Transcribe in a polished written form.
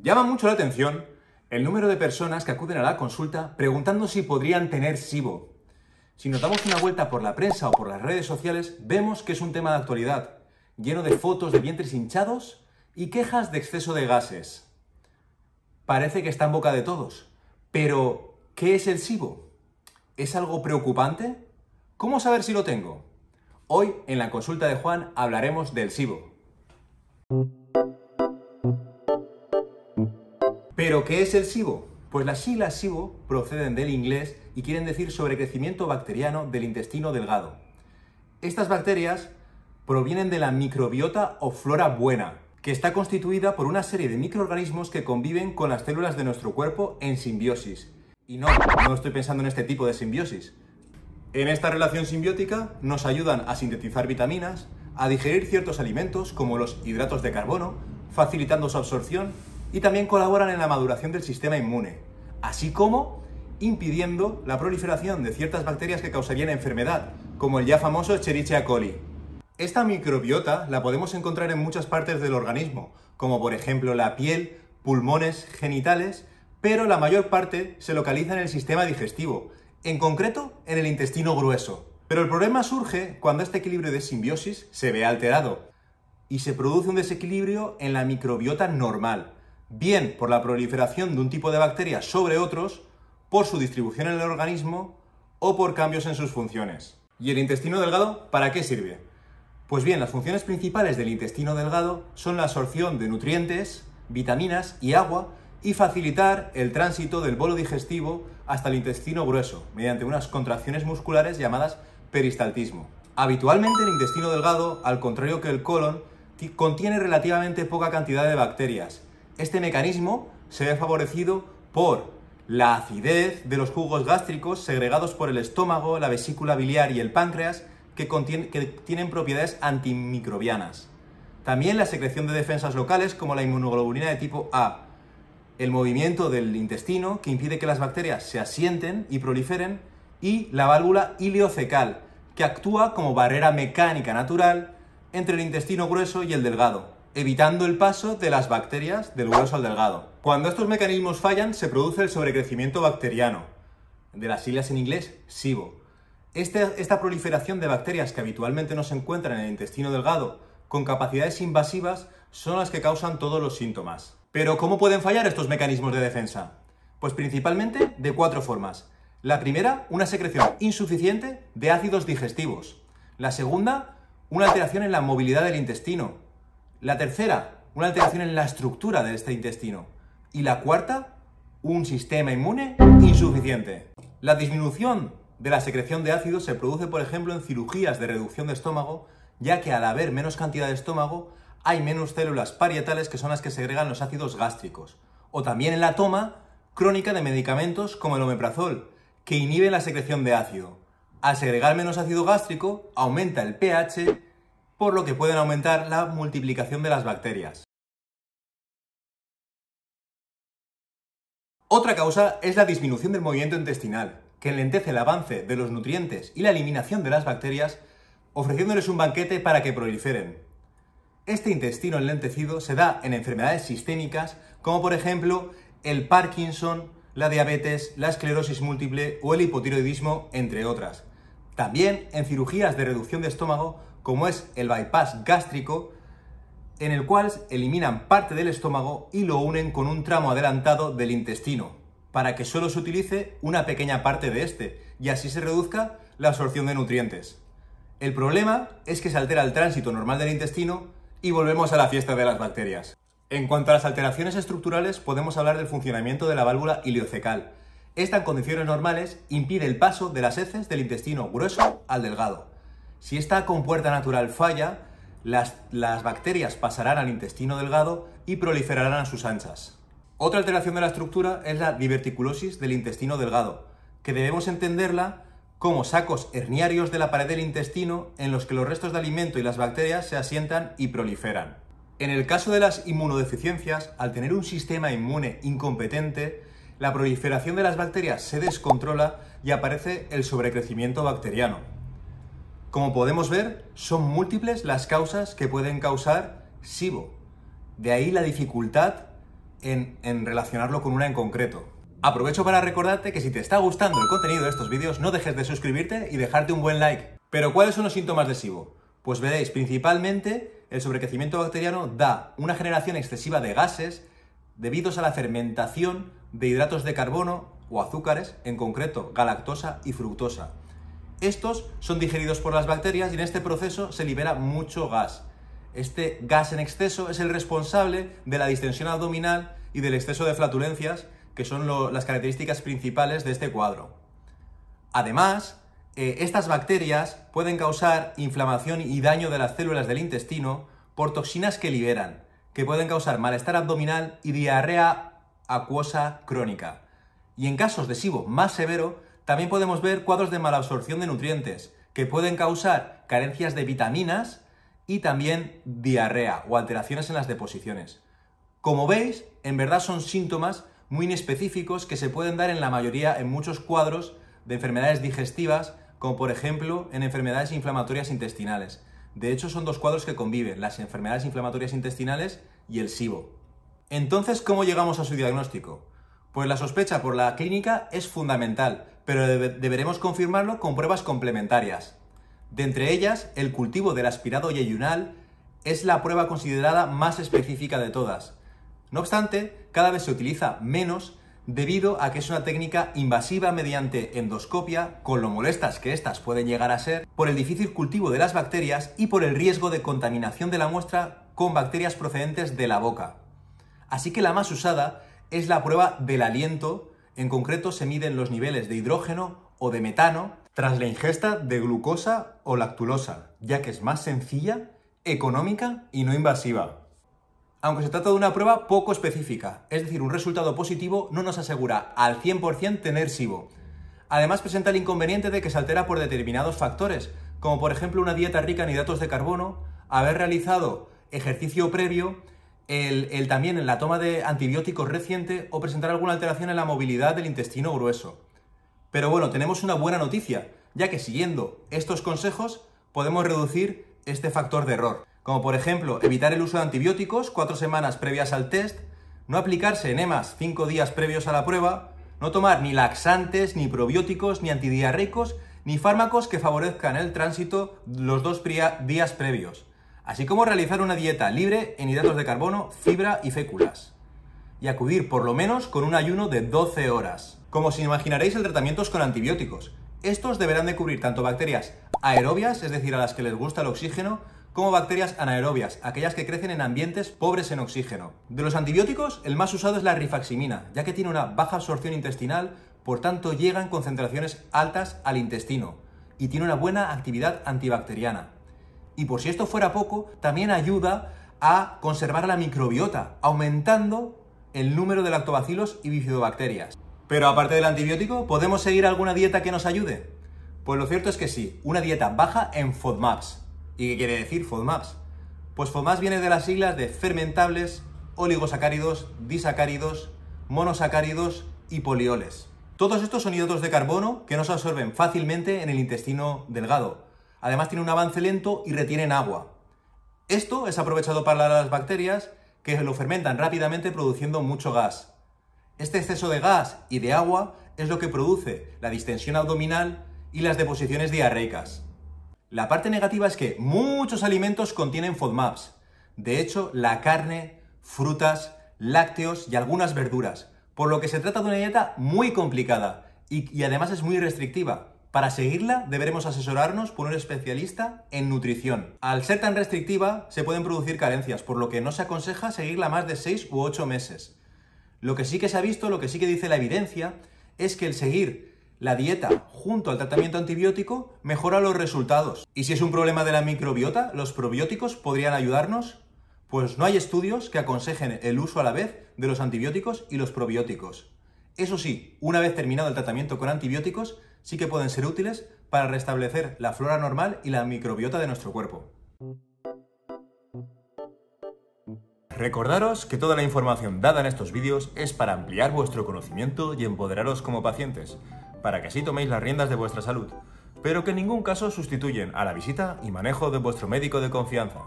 Llama mucho la atención el número de personas que acuden a la consulta preguntando si podrían tener SIBO. Si nos damos una vuelta por la prensa o por las redes sociales, vemos que es un tema de actualidad, lleno de fotos de vientres hinchados y quejas de exceso de gases. Parece que está en boca de todos, pero ¿qué es el SIBO? ¿Es algo preocupante? ¿Cómo saber si lo tengo? Hoy, en la consulta de Juan, hablaremos del SIBO. ¿Pero qué es el SIBO? Pues las siglas SIBO proceden del inglés y quieren decir sobrecrecimiento bacteriano del intestino delgado. Estas bacterias provienen de la microbiota o flora buena, que está constituida por una serie de microorganismos que conviven con las células de nuestro cuerpo en simbiosis. Y no estoy pensando en este tipo de simbiosis. En esta relación simbiótica nos ayudan a sintetizar vitaminas, a digerir ciertos alimentos como los hidratos de carbono, facilitando su absorción, y también colaboran en la maduración del sistema inmune, así como impidiendo la proliferación de ciertas bacterias que causarían enfermedad, como el ya famoso Escherichia coli. Esta microbiota la podemos encontrar en muchas partes del organismo, como por ejemplo la piel, pulmones, genitales, pero la mayor parte se localiza en el sistema digestivo, en concreto en el intestino grueso. Pero el problema surge cuando este equilibrio de simbiosis se ve alterado y se produce un desequilibrio en la microbiota normal, bien por la proliferación de un tipo de bacterias sobre otros, por su distribución en el organismo o por cambios en sus funciones. ¿Y el intestino delgado para qué sirve? Pues bien, las funciones principales del intestino delgado son la absorción de nutrientes, vitaminas y agua y facilitar el tránsito del bolo digestivo hasta el intestino grueso mediante unas contracciones musculares llamadas peristaltismo. Habitualmente el intestino delgado, al contrario que el colon, contiene relativamente poca cantidad de bacterias. Este mecanismo se ve favorecido por la acidez de los jugos gástricos segregados por el estómago, la vesícula biliar y el páncreas, que tienen propiedades antimicrobianas. También la secreción de defensas locales como la inmunoglobulina de tipo A, el movimiento del intestino que impide que las bacterias se asienten y proliferen, y la válvula ileocecal, que actúa como barrera mecánica natural entre el intestino grueso y el delgado, evitando el paso de las bacterias del grueso al delgado. Cuando estos mecanismos fallan, se produce el sobrecrecimiento bacteriano, de las siglas en inglés SIBO. Esta proliferación de bacterias que habitualmente no se encuentran en el intestino delgado, con capacidades invasivas, son las que causan todos los síntomas. Pero ¿cómo pueden fallar estos mecanismos de defensa? Pues principalmente de cuatro formas. La primera, una secreción insuficiente de ácidos digestivos. La segunda, una alteración en la movilidad del intestino. La tercera, una alteración en la estructura de este intestino. Y la cuarta, un sistema inmune insuficiente. La disminución de la secreción de ácidos se produce, por ejemplo, en cirugías de reducción de estómago, ya que al haber menos cantidad de estómago, hay menos células parietales, que son las que segregan los ácidos gástricos. O también en la toma crónica de medicamentos como el omeprazol, que inhibe la secreción de ácido. Al segregar menos ácido gástrico, aumenta el pH, por lo que pueden aumentar la multiplicación de las bacterias. Otra causa es la disminución del movimiento intestinal, que enlentece el avance de los nutrientes y la eliminación de las bacterias, ofreciéndoles un banquete para que proliferen. Este intestino enlentecido se da en enfermedades sistémicas, como por ejemplo el Parkinson, la diabetes, la esclerosis múltiple o el hipotiroidismo, entre otras. También en cirugías de reducción de estómago, como es el bypass gástrico, en el cual eliminan parte del estómago y lo unen con un tramo adelantado del intestino, para que solo se utilice una pequeña parte de este, y así se reduzca la absorción de nutrientes. El problema es que se altera el tránsito normal del intestino y volvemos a la fiesta de las bacterias. En cuanto a las alteraciones estructurales, podemos hablar del funcionamiento de la válvula ileocecal. Esta, en condiciones normales, impide el paso de las heces del intestino grueso al delgado. Si esta compuerta natural falla, las bacterias pasarán al intestino delgado y proliferarán a sus anchas. Otra alteración de la estructura es la diverticulosis del intestino delgado, que debemos entenderla como sacos herniarios de la pared del intestino en los que los restos de alimento y las bacterias se asientan y proliferan. En el caso de las inmunodeficiencias, al tener un sistema inmune incompetente, la proliferación de las bacterias se descontrola y aparece el sobrecrecimiento bacteriano. Como podemos ver, son múltiples las causas que pueden causar SIBO. De ahí la dificultad en relacionarlo con una en concreto. Aprovecho para recordarte que si te está gustando el contenido de estos vídeos, no dejes de suscribirte y dejarte un buen like. Pero ¿cuáles son los síntomas de SIBO? Pues veréis, principalmente el sobrecrecimiento bacteriano da una generación excesiva de gases debidos a la fermentación de hidratos de carbono o azúcares, en concreto galactosa y fructosa. Estos son digeridos por las bacterias y en este proceso se libera mucho gas. Este gas en exceso es el responsable de la distensión abdominal y del exceso de flatulencias, que son las características principales de este cuadro. Además, estas bacterias pueden causar inflamación y daño de las células del intestino por toxinas que liberan, que pueden causar malestar abdominal y diarrea acuosa crónica. Y en casos de SIBO más severo, también podemos ver cuadros de malabsorción de nutrientes, que pueden causar carencias de vitaminas y también diarrea o alteraciones en las deposiciones. Como veis, en verdad son síntomas muy inespecíficos que se pueden dar en la mayoría, en muchos cuadros de enfermedades digestivas, como por ejemplo en enfermedades inflamatorias intestinales. De hecho, son dos cuadros que conviven, las enfermedades inflamatorias intestinales y el SIBO. Entonces, ¿cómo llegamos a su diagnóstico? Pues la sospecha por la clínica es fundamental, pero deberemos confirmarlo con pruebas complementarias. De entre ellas, el cultivo del aspirado yeyunal es la prueba considerada más específica de todas. No obstante, cada vez se utiliza menos debido a que es una técnica invasiva mediante endoscopia, con lo molestas que estas pueden llegar a ser, por el difícil cultivo de las bacterias y por el riesgo de contaminación de la muestra con bacterias procedentes de la boca. Así que la más usada es la prueba del aliento. En concreto, se miden los niveles de hidrógeno o de metano tras la ingesta de glucosa o lactulosa, ya que es más sencilla, económica y no invasiva. Aunque se trata de una prueba poco específica, es decir, un resultado positivo no nos asegura al 100% tener SIBO. Además, presenta el inconveniente de que se altera por determinados factores, como por ejemplo una dieta rica en hidratos de carbono, haber realizado ejercicio previo, también en la toma de antibióticos reciente o presentar alguna alteración en la movilidad del intestino grueso. Pero bueno, tenemos una buena noticia, ya que siguiendo estos consejos podemos reducir este factor de error, como por ejemplo evitar el uso de antibióticos 4 semanas previas al test, no aplicarse enemas 5 días previos a la prueba, no tomar ni laxantes, ni probióticos, ni antidiarreicos, ni fármacos que favorezcan el tránsito los 2 días previos, así como realizar una dieta libre en hidratos de carbono, fibra y féculas, y acudir por lo menos con un ayuno de 12 horas. Como os imaginaréis, el tratamiento es con antibióticos. Estos deberán de cubrir tanto bacterias aerobias, es decir, a las que les gusta el oxígeno, como bacterias anaerobias, aquellas que crecen en ambientes pobres en oxígeno. De los antibióticos, el más usado es la rifaximina, ya que tiene una baja absorción intestinal, por tanto llega en concentraciones altas al intestino y tiene una buena actividad antibacteriana. Y por si esto fuera poco, también ayuda a conservar la microbiota, aumentando el número de lactobacilos y bifidobacterias. Pero aparte del antibiótico, ¿podemos seguir alguna dieta que nos ayude? Pues lo cierto es que sí, una dieta baja en FODMAPS. ¿Y qué quiere decir FODMAPS? Pues FODMAPS viene de las siglas de fermentables, oligosacáridos, disacáridos, monosacáridos y polioles. Todos estos son hidratos de carbono que no se absorben fácilmente en el intestino delgado. Además, tienen un avance lento y retienen agua. Esto es aprovechado para las bacterias, que lo fermentan rápidamente produciendo mucho gas. Este exceso de gas y de agua es lo que produce la distensión abdominal y las deposiciones diarreicas. La parte negativa es que muchos alimentos contienen FODMAPs. De hecho, la carne, frutas, lácteos y algunas verduras, por lo que se trata de una dieta muy complicada y además es muy restrictiva. Para seguirla deberemos asesorarnos por un especialista en nutrición. Al ser tan restrictiva se pueden producir carencias, por lo que no se aconseja seguirla más de 6 u 8 meses. Lo que sí que se ha visto, lo que sí que dice la evidencia, es que el seguir la dieta junto al tratamiento antibiótico mejora los resultados. ¿Y si es un problema de la microbiota, los probióticos podrían ayudarnos? Pues no hay estudios que aconsejen el uso a la vez de los antibióticos y los probióticos. Eso sí, una vez terminado el tratamiento con antibióticos, sí que pueden ser útiles para restablecer la flora normal y la microbiota de nuestro cuerpo. Recordaros que toda la información dada en estos vídeos es para ampliar vuestro conocimiento y empoderaros como pacientes, para que así toméis las riendas de vuestra salud, pero que en ningún caso sustituyen a la visita y manejo de vuestro médico de confianza.